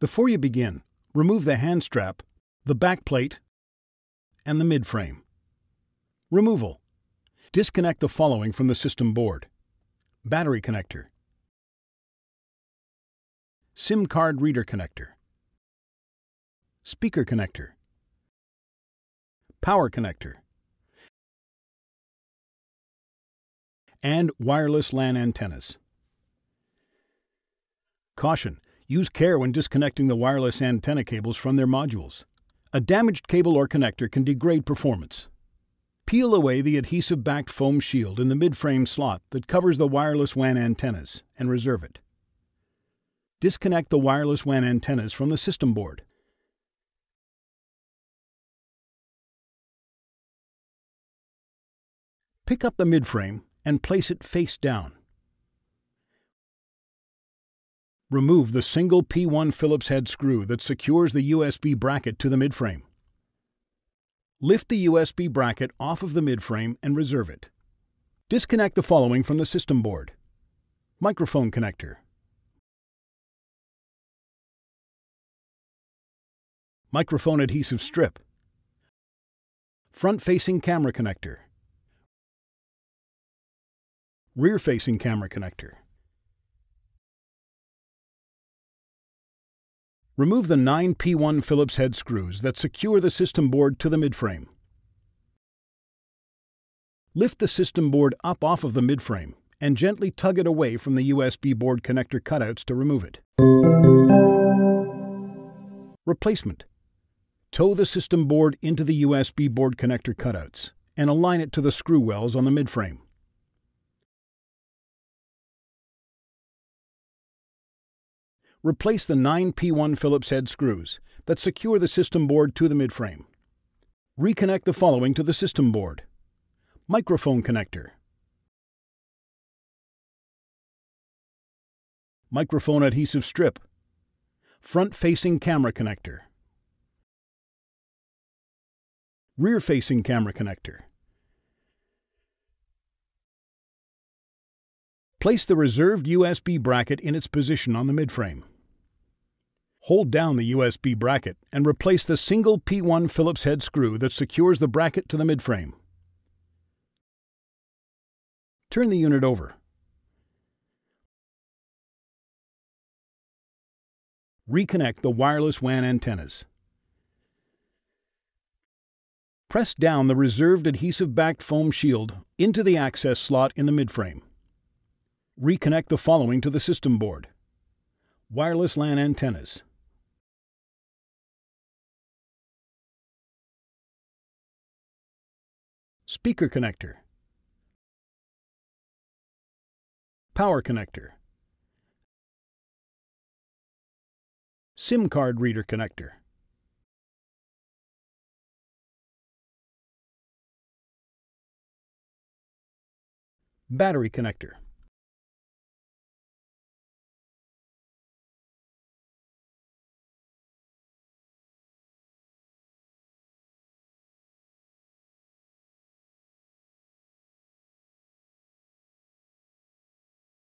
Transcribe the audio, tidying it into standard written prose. Before you begin, remove the hand strap, the back plate, and the midframe. Removal. Disconnect the following from the system board. Battery connector. SIM card reader connector. Speaker connector. Power connector. And wireless LAN antennas. Caution: use care when disconnecting the wireless antenna cables from their modules. A damaged cable or connector can degrade performance. Peel away the adhesive backed foam shield in the midframe slot that covers the wireless WAN antennas and reserve it. Disconnect the wireless WAN antennas from the system board. Pick up the midframe and place it face down. Remove the single P1 Phillips head screw that secures the USB bracket to the midframe. Lift the USB bracket off of the midframe and reserve it. Disconnect the following from the system board: microphone connector, microphone adhesive strip, front-facing camera connector, rear-facing camera connector. Remove the 9 P1 Phillips head screws that secure the system board to the midframe. Lift the system board up off of the midframe and gently tug it away from the USB board connector cutouts to remove it. Replacement. Tow the system board into the USB board connector cutouts and align it to the screw wells on the midframe. Replace the 9 P1 Phillips head screws that secure the system board to the midframe. Reconnect the following to the system board: microphone connector, microphone adhesive strip, front-facing camera connector, rear-facing camera connector. Place the reserved USB bracket in its position on the midframe. Hold down the USB bracket and replace the single P1 Phillips head screw that secures the bracket to the midframe. Turn the unit over. Reconnect the wireless WAN antennas. Press down the reserved adhesive-backed foam shield into the access slot in the midframe. Reconnect the following to the system board: wireless LAN antennas, speaker connector, power connector, SIM card reader connector, battery connector.